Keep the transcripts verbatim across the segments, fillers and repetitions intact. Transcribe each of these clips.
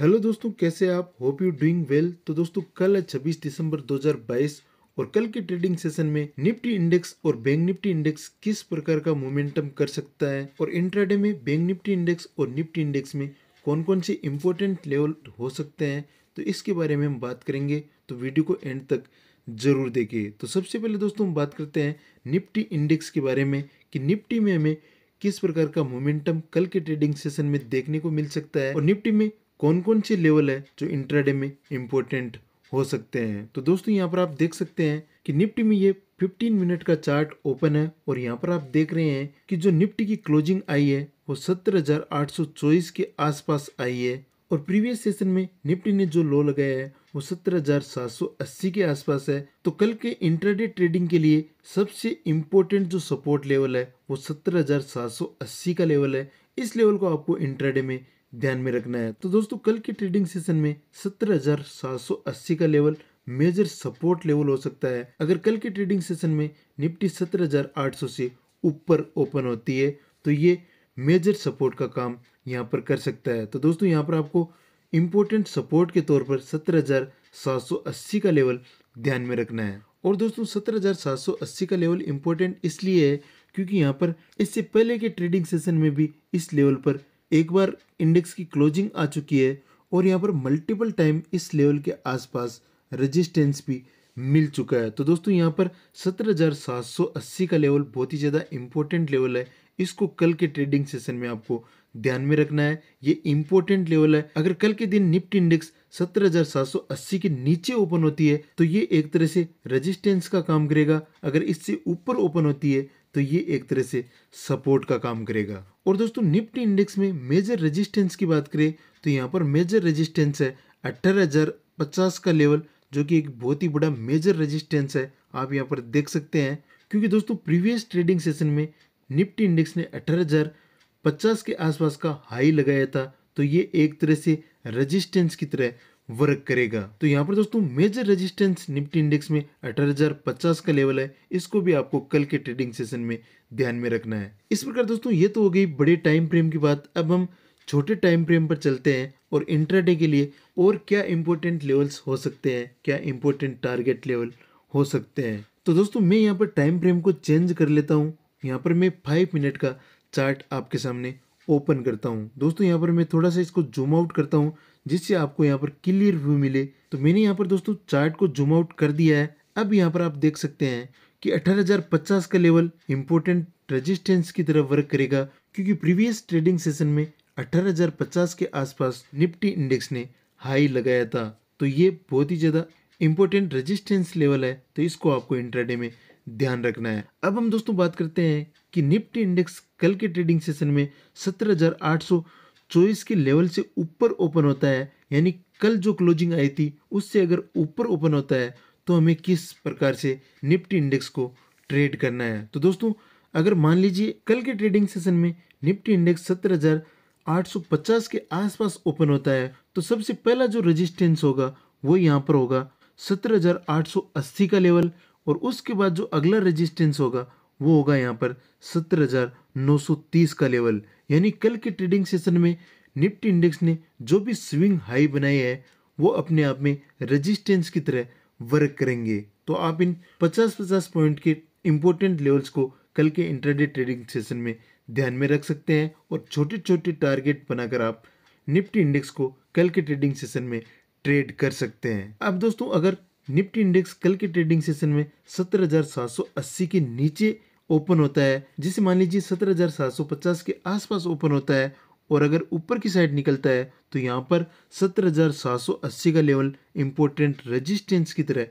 Hello दोस्तों, कैसे आप? Hope you doing well. तो दोस्तों कल छब्बीस दिसंबर दो हज़ार बाईस और कल के ट्रेडिंग सेशन में निफ्टी इंडेक्स और बैंक निफ्टी इंडेक्स किस प्रकार का मोमेंटम कर सकता है और इंट्राडे में बैंक निफ्टी इंडेक्स और निफ्टी इंडेक्स में कौन कौन से इम्पोर्टेंट लेवल हो सकते हैं, तो इसके बारे में हम बात करेंगे। तो वीडियो को एंड तक जरूर देखिए। तो सबसे पहले दोस्तों हम बात करते हैं निफ्टी इंडेक्स के बारे में कि निफ्टी में हमें किस प्रकार का मोमेंटम कल के ट्रेडिंग सेशन में देखने को मिल सकता है और निफ्टी में कौन कौन से लेवल है जो इंट्राडे में इम्पोर्टेंट हो सकते हैं। तो दोस्तों यहाँ पर आप देख सकते हैं कि निफ्टी में ये पंद्रह मिनट का चार्ट ओपन है और यहाँ पर आप देख रहे हैं कि जो निफ्टी की क्लोजिंग आई है वो सत्रह हज़ार आठ सौ चौबीस के आसपास आई है और प्रीवियस सेशन में निफ्टी ने जो लो लगाया है वो सत्रह हज़ार सात सौ अस्सी के आसपास है। तो कल के इंट्राडे ट्रेडिंग के लिए सबसे इम्पोर्टेंट जो सपोर्ट लेवल है वो सत्रह हज़ार सात सौ अस्सी का लेवल है। इस लेवल को आपको इंट्राडे में ध्यान में रखना है। तो दोस्तों कल के ट्रेडिंग सेशन में सत्रह हज़ार सात सौ अस्सी का लेवल मेजर सपोर्ट लेवल हो सकता है। अगर कल के ट्रेडिंग सेशन में निफ्टी सत्रह हज़ार आठ सौ से ऊपर ओपन होती है तो ये मेजर सपोर्ट का काम यहाँ पर कर सकता है। तो दोस्तों यहाँ पर आपको इम्पोर्टेंट सपोर्ट के तौर पर सत्रह हज़ार सात सौ अस्सी का लेवल ध्यान में रखना है। और दोस्तों सत्रह हज़ार सात सौ अस्सी का लेवल इम्पोर्टेंट इसलिए है क्योंकि यहाँ पर इससे पहले के ट्रेडिंग सेशन में भी इस लेवल पर एक बार इंडेक्स की क्लोजिंग आ चुकी है और यहाँ पर मल्टीपल टाइम इस लेवल के आसपास रेजिस्टेंस भी मिल चुका है। तो दोस्तों यहाँ पर सत्रह हज़ार सात सौ अस्सी का लेवल बहुत ही ज़्यादा इम्पोर्टेंट लेवल है। इसको कल के ट्रेडिंग सेशन में आपको ध्यान में रखना है। ये इम्पोर्टेंट लेवल है। अगर कल के दिन निफ्टी इंडेक्स सत्रह हज़ार सात सौ अस्सी के नीचे ओपन होती है तो ये एक तरह से रेजिस्टेंस का काम करेगा। अगर इससे ऊपर ओपन होती है तो ये एक तरह से सपोर्ट का काम करेगा। और दोस्तों निफ्टी इंडेक्स में मेजर रेजिस्टेंस की बात करें तो यहाँ पर मेजर रेजिस्टेंस है अठारह हज़ार पचास का लेवल, जो कि एक बहुत ही बड़ा मेजर रेजिस्टेंस है। आप यहाँ पर देख सकते हैं क्योंकि दोस्तों प्रीवियस ट्रेडिंग सेशन में निफ्टी इंडेक्स ने अठारह हज़ार पचास के आसपास का हाई लगाया था, तो ये एक तरह से रेजिस्टेंस की तरह वर्क करेगा। तो यहाँ पर दोस्तों मेजर रेजिस्टेंस निफ्टी इंडेक्स में अठारह हज़ार पचास का लेवल है। इसको भी आपको कल के ट्रेडिंग सेशन में ध्यान में रखना है। इस प्रकार दोस्तों ये तो हो गई बड़े टाइम फ्रेम की बात। अब हम छोटे टाइम फ्रेम पर चलते हैं और इंट्राडे के लिए और क्या इम्पोर्टेंट लेवल्स हो सकते हैं, क्या इम्पोर्टेंट टारगेट लेवल हो सकते हैं। तो दोस्तों मैं यहाँ पर टाइम फ्रेम को चेंज कर लेता हूँ। यहाँ पर मैं फाइव मिनट का चार्ट आपके सामने ओपन करता हूँ। दोस्तों यहाँ पर मैं थोड़ा सा इसको जूम आउट करता हूँ जिससे आपको यहाँ पर क्लियर व्यू मिले। तो मैंने यहाँ पर दोस्तों चार्ट को जूम आउट कर दिया है। अब यहाँ पर आप देख सकते हैं कि अठारह हज़ार पचास का लेवल इम्पोर्टेंट रेजिस्टेंस की तरह वर्क करेगा क्योंकि प्रीवियस ट्रेडिंग सेशन में अठारह हज़ार पचास के आसपास निफ्टी इंडेक्स ने हाई लगाया था, तो ये बहुत ही ज़्यादा इम्पोर्टेंट रेजिस्टेंस लेवल है। तो इसको आपको इंट्राडे में ध्यान रखना है। अब हम दोस्तों बात करते हैं कि निफ्टी इंडेक्स कल के ट्रेडिंग सेशन में सत्रह हज़ार आठ सौ चौबीस के लेवल से ऊपर ओपन होता है, यानी कल जो क्लोजिंग आई थी उससे अगर ऊपर ओपन होता है तो हमें किस प्रकार से निफ्टी इंडेक्स को ट्रेड करना है। तो दोस्तों अगर मान लीजिए कल के ट्रेडिंग सेशन में निफ्टी इंडेक्स सत्रह हज़ार आठ सौ पचास के आसपास ओपन होता है तो सबसे पहला जो रेजिस्टेंस होगा वो यहाँ पर होगा सत्रह हज़ार आठ सौ अस्सी का लेवल और उसके बाद जो अगला रेजिस्टेंस होगा वो होगा यहाँ पर सत्रह हज़ार नौ सौ तीस का लेवल। यानी कल के ट्रेडिंग सेशन में निफ्टी इंडेक्स ने जो भी स्विंग हाई बनाए हैं वो अपने आप में रेजिस्टेंस की तरह वर्क करेंगे। तो आप इन पचास पचास पॉइंट के इम्पोर्टेंट लेवल्स को कल के इंट्राडे ट्रेडिंग सेशन में ध्यान में रख सकते हैं और छोटे छोटे टारगेट बनाकर आप निफ्टी इंडेक्स को कल के ट्रेडिंग सेशन में ट्रेड कर सकते हैं। अब दोस्तों अगर निफ्टी इंडेक्स कल के ट्रेडिंग सेशन में सत्रह हज़ार सात सौ अस्सी के नीचे ओपन होता है, जिसे मान लीजिए सत्रह हज़ार सात सौ पचास के आसपास ओपन होता है और अगर ऊपर की साइड निकलता है तो यहाँ पर सत्रह हज़ार सात सौ अस्सी का लेवल इम्पोर्टेंट रेजिस्टेंस की तरह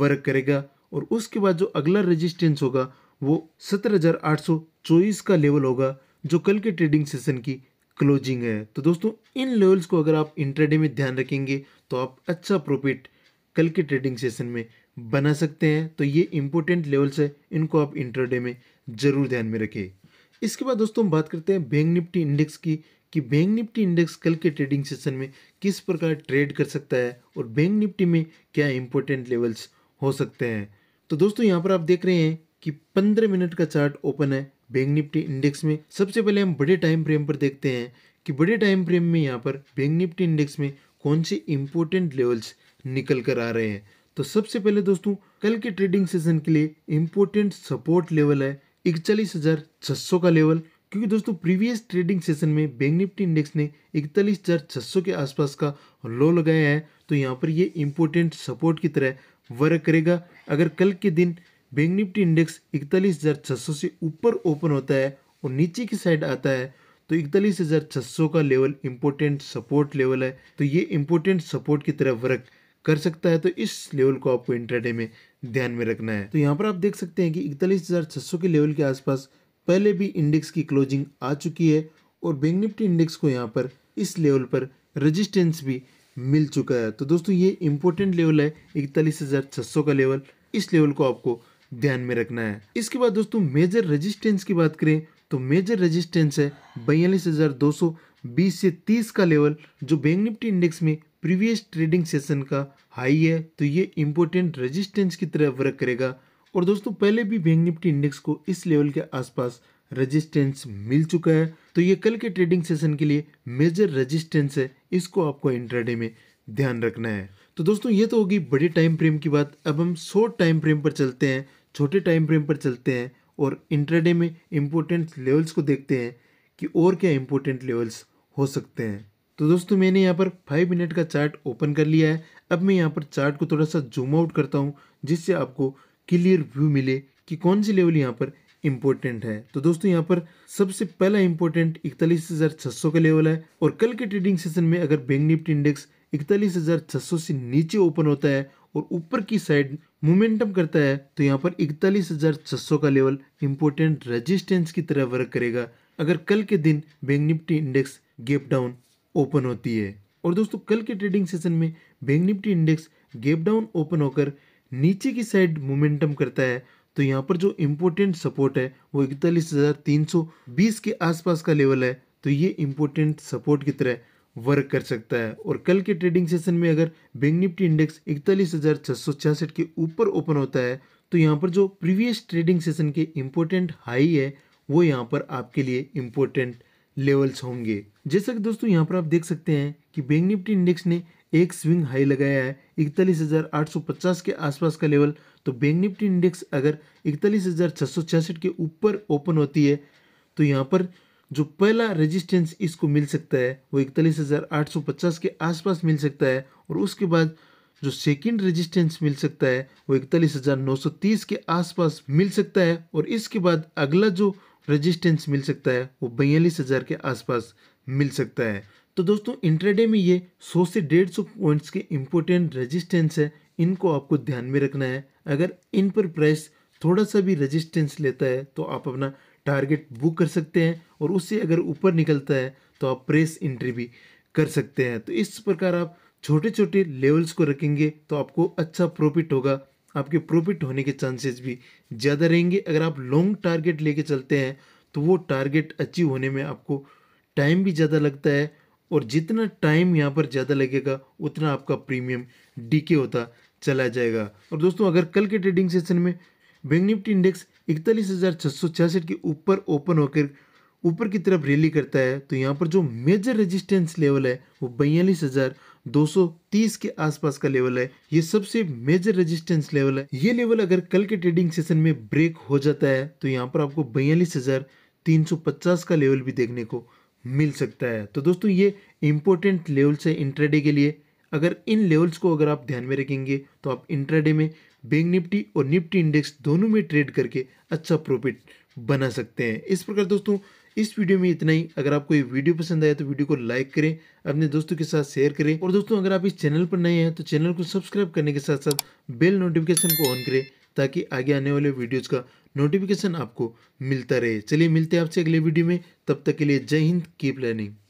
वर्क करेगा और उसके बाद जो अगला रेजिस्टेंस होगा वो सत्रह हज़ार आठ सौ चौबीस का लेवल होगा, जो कल के ट्रेडिंग सेशन की क्लोजिंग है। तो दोस्तों इन लेवल्स को अगर आप इंट्राडे में ध्यान रखेंगे तो आप अच्छा प्रॉफिट कल के ट्रेडिंग सेशन में बना सकते हैं। तो ये इम्पोर्टेंट लेवल्स है, इनको आप इंट्राडे में जरूर ध्यान में रखें। इसके बाद दोस्तों हम बात करते हैं बैंक निफ्टी इंडेक्स की कि बैंक निफ्टी इंडेक्स कल के ट्रेडिंग सेशन में किस प्रकार ट्रेड कर सकता है और बैंक निफ्टी में क्या इम्पोर्टेंट लेवल्स हो सकते हैं। तो दोस्तों यहाँ पर आप देख रहे हैं कि पंद्रह मिनट का चार्ट ओपन है बैंक निफ्टी इंडेक्स में। सबसे पहले हम बड़े टाइम फ्रेम पर देखते हैं कि बड़े टाइम फ्रेम में यहाँ पर बैंक निफ्टी इंडेक्स में कौन से इम्पोर्टेंट लेवल्स निकल कर आ रहे हैं। तो सबसे पहले दोस्तों कल के ट्रेडिंग सेशन के लिए इम्पोर्टेंट सपोर्ट लेवल है इकतालीस हजार छह सौ का लेवल, क्योंकि दोस्तों प्रीवियस ट्रेडिंग सेशन में बैंक निफ्टी इंडेक्स ने इकतालीस हजार छह सौ के आसपास का लो लगाया है। तो यहाँ पर ये इम्पोर्टेंट सपोर्ट की तरह वर्क करेगा। अगर कल के दिन बैंक निफ्टी इंडेक्स इकतालीस हजार छह सौ से ऊपर ओपन होता है और नीचे की साइड आता है तो इकतालीस हजार छह सौ का लेवल इम्पोर्टेंट सपोर्ट लेवल है। तो ये इम्पोर्टेंट सपोर्ट की तरह वर्क कर सकता है। तो इस लेवल को आपको इंट्राडे में ध्यान में रखना है। तो यहाँ पर आप देख सकते हैं कि इकतालीस हजार छह सौ के लेवल के आसपास पहले भी इंडेक्स की क्लोजिंग आ चुकी है और बैंक निफ्टी इंडेक्स को यहाँ पर इस लेवल पर रेजिस्टेंस भी मिल चुका है। तो दोस्तों ये इम्पोर्टेंट लेवल है इकतालीस हजार छह सौ का लेवल, इस लेवल को आपको ध्यान में रखना है। इसके बाद दोस्तों मेजर रेजिस्टेंस की बात करें तो मेजर रेजिस्टेंस है बयालीस हजार दो सौ बीस से तीस का लेवल, जो बैंक निफ्टी इंडेक्स में प्रीवियस ट्रेडिंग सेशन का हाई है। तो ये इम्पोर्टेंट रेजिस्टेंस की तरह वर्क करेगा। और दोस्तों पहले भी बैंक निफ्टी इंडेक्स को इस लेवल के आसपास रेजिस्टेंस मिल चुका है। तो ये कल के ट्रेडिंग सेशन के लिए मेजर रेजिस्टेंस है, इसको आपको इंट्राडे में ध्यान रखना है। तो दोस्तों ये तो होगी बड़े टाइम फ्रेम की बात। अब हम शॉर्ट टाइम फ्रेम पर चलते हैं, छोटे टाइम फ्रेम पर चलते हैं और इंट्राडे में इम्पोर्टेंट लेवल्स को देखते हैं कि और क्या इम्पोर्टेंट लेवल्स हो सकते हैं। तो दोस्तों मैंने यहाँ पर फाइव मिनट का चार्ट ओपन कर लिया है। अब मैं यहाँ पर चार्ट को थोड़ा सा जूम आउट करता हूँ जिससे आपको क्लियर व्यू मिले कि कौन सी लेवल यहाँ पर इम्पोर्टेंट है। तो दोस्तों यहाँ पर सबसे पहला इम्पोर्टेंट इकतालीस हज़ार छः सौ का लेवल है। और कल के ट्रेडिंग सेशन में अगर बैंक निफ्टी इंडेक्स इकतालीस हज़ार छः सौ से नीचे ओपन होता है और ऊपर की साइड मोमेंटम करता है तो यहाँ पर इकतालीस हज़ार छः सौ का लेवल इम्पोर्टेंट रेजिस्टेंस की तरह वर्क करेगा। अगर कल के दिन bank Nifty index gap down open होती है और दोस्तों कल के ट्रेडिंग सेशन में bank Nifty index gap down open होकर नीचे की साइड मोमेंटम करता है तो यहाँ पर जो इम्पोर्टेंट सपोर्ट है वो इकतालीस हज़ार तीन सौ बीस के आसपास का लेवल है। तो ये इम्पोर्टेंट सपोर्ट की तरह वर्क कर सकता है। और कल के ट्रेडिंग सेशन में अगर बैंक निफ्टी इंडेक्स इकतालीस हज़ार छः सौ छियासठ के ऊपर ओपन होता है तो यहाँ पर जो प्रीवियस ट्रेडिंग सेशन के इम्पोर्टेंट हाई है वो यहाँ पर आपके लिए इम्पोर्टेंट लेवल्स होंगे। जैसा कि दोस्तों यहाँ पर आप देख सकते हैं कि बैंक निफ्टी इंडेक्स ने एक स्विंग हाई लगाया है इकतालीस हज़ार आठ सौ पचास के आसपास का लेवल। तो बैंक निफ्टी इंडेक्स अगर इकतालीस हज़ार छह सौ छियासठ के ऊपर ओपन होती है तो यहाँ पर जो पहला रेजिस्टेंस इसको मिल सकता है वो इकतालीस हज़ार आठ सौ पचास के आसपास मिल सकता है। और उसके बाद जो सेकंड रेजिस्टेंस मिल सकता है वो इकतालीस हज़ार नौ सौ तीस के आसपास मिल सकता है। और इसके बाद अगला जो रेजिस्टेंस मिल सकता है वो बयालीस हज़ार के आसपास मिल सकता है। तो दोस्तों इंट्राडे में ये सौ से डेढ़ सौ पॉइंट्स के इम्पोर्टेंट रेजिस्टेंस है, इनको आपको ध्यान में रखना है। अगर इन पर प्राइस थोड़ा सा भी रेजिस्टेंस लेता है तो आप अपना टारगेट बुक कर सकते हैं और उससे अगर ऊपर निकलता है तो आप प्रेस एंट्री भी कर सकते हैं। तो इस प्रकार आप छोटे छोटे लेवल्स को रखेंगे तो आपको अच्छा प्रॉफिट होगा, आपके प्रॉफिट होने के चांसेस भी ज़्यादा रहेंगे। अगर आप लॉन्ग टारगेट लेके चलते हैं तो वो टारगेट अचीव होने में आपको टाइम भी ज़्यादा लगता है और जितना टाइम यहाँ पर ज़्यादा लगेगा उतना आपका प्रीमियम डीके होता चला जाएगा। और दोस्तों अगर कल के ट्रेडिंग सेशन में बैंक निफ्टी इंडेक्स इकतालीस हज़ार छः सौ छियासठ के ऊपर ओपन होकर ऊपर की तरफ रैली करता है तो यहाँ पर जो मेजर रेजिस्टेंस लेवल है वो बयालीस हज़ार दो सौ तीस के आसपास का लेवल है। ये सबसे मेजर रेजिस्टेंस लेवल है। ये लेवल अगर कल के ट्रेडिंग सेशन में ब्रेक हो जाता है तो यहाँ पर आपको बयालीस हज़ार तीन सौ पचास का लेवल भी देखने को मिल सकता है। तो दोस्तों ये इम्पोर्टेंट लेवल्स है इंट्राडे के लिए। अगर इन लेवल्स को अगर आप ध्यान में रखेंगे तो आप इंट्राडे में बैंक निफ्टी और निफ्टी इंडेक्स दोनों में ट्रेड करके अच्छा प्रॉफिट बना सकते हैं। इस प्रकार दोस्तों इस वीडियो में इतना ही। अगर आपको ये वीडियो पसंद आया तो वीडियो को लाइक करें, अपने दोस्तों के साथ शेयर करें। और दोस्तों अगर आप इस चैनल पर नए हैं तो चैनल को सब्सक्राइब करने के साथ साथ बेल नोटिफिकेशन को ऑन करें ताकि आगे आने वाले वीडियोज़ का नोटिफिकेशन आपको मिलता रहे। चलिए मिलते हैं आपसे अगले वीडियो में, तब तक के लिए जय हिंद, कीप लर्निंग।